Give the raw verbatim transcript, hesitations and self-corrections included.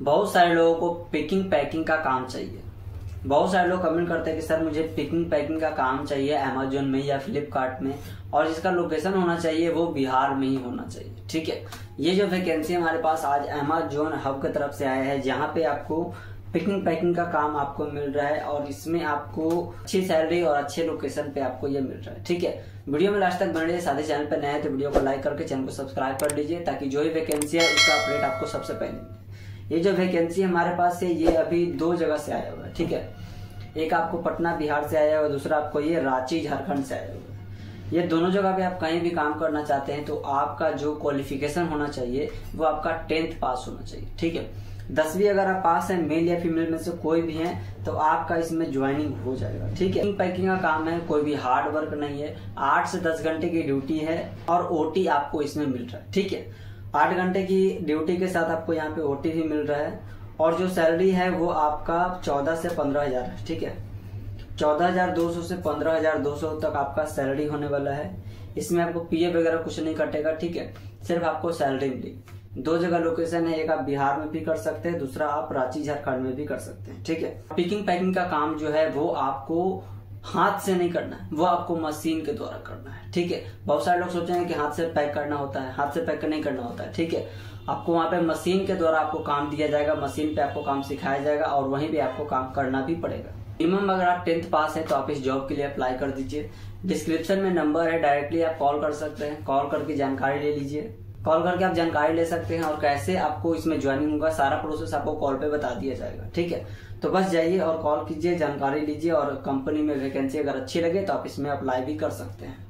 बहुत सारे लोगों को पिकिंग पैकिंग का काम चाहिए। बहुत सारे लोग कमेंट करते हैं कि सर मुझे पिकिंग पैकिंग का काम चाहिए अमेजोन में या फ्लिपकार्ट में, और जिसका लोकेशन होना चाहिए वो बिहार में ही होना चाहिए। ठीक है, ये जो वैकेंसी हमारे पास आज अमेजोन हब की तरफ से आया है, जहाँ पे आपको पिकिंग पैकिंग का काम आपको मिल रहा है और इसमें आपको अच्छी सैलरी और अच्छे लोकेशन पे आपको ये मिल रहा है। ठीक है, वीडियो में लास्ट तक बने रहिए। साथ ही चैनल पर नए हैं तो वीडियो को लाइक करके चैनल को सब्सक्राइब कर लीजिए, ताकि जो भी वैकेंसी है उसका अपडेट आपको सबसे पहले मिले। ये जो वैकेंसी हमारे पास है ये अभी दो जगह से आया हुआ है। ठीक है, एक आपको पटना बिहार से आया और दूसरा आपको ये रांची झारखंड से आया हुआ है। ये दोनों जगह पे आप कहीं भी काम करना चाहते हैं तो आपका जो क्वालिफिकेशन होना चाहिए वो आपका टेंथ पास होना चाहिए। ठीक है, दसवीं अगर आप पास है, मेल या फीमेल में से कोई भी हैं, तो आपका इसमें ज्वाइनिंग हो जाएगा। ठीक है, पैकिंग का काम है, कोई भी हार्ड वर्क नहीं है। आठ से दस घंटे की ड्यूटी है और ओटी आपको इसमें मिल रहा है। ठीक है, आठ घंटे की ड्यूटी के साथ आपको यहाँ पे ओटी भी मिल रहा है, और जो सैलरी है वो आपका चौदह से पंद्रह हजार है। ठीक है, चौदह हजार दो सौ से पंद्रह हजार दो सौ तक आपका सैलरी होने वाला है। इसमें आपको पीएफ वगैरह कुछ नहीं कटेगा। ठीक है, सिर्फ आपको सैलरी मिलेगी। दो जगह लोकेशन है, एक आप बिहार में भी कर सकते हैं, दूसरा आप रांची झारखंड में भी कर सकते हैं। ठीक है, पिकिंग पैकिंग का काम जो है वो आपको हाथ से नहीं करना है, वो आपको मशीन के द्वारा करना है। ठीक है, बहुत सारे लोग सोचेंगे कि हाथ से पैक करना होता है, हाथ से पैक नहीं करना होता है। ठीक है, आपको वहाँ पे मशीन के द्वारा आपको काम दिया जाएगा, मशीन पे आपको काम सिखाया जाएगा और वहीं पे आपको काम करना भी पड़ेगा। मिनिमम अगर आप टेंथ पास है तो आप इस जॉब के लिए अप्लाई कर दीजिए। डिस्क्रिप्शन में नंबर है, डायरेक्टली आप कॉल कर सकते हैं, कॉल करके जानकारी ले लीजिए। कॉल करके आप जानकारी ले सकते हैं और कैसे आपको इसमें ज्वाइनिंग होगा सारा प्रोसेस आपको कॉल पे बता दिया जाएगा। ठीक है, तो बस जाइए और कॉल कीजिए, जानकारी लीजिए, और कंपनी में वैकेंसी अगर अच्छी लगे तो आप इसमें अप्लाई भी कर सकते हैं।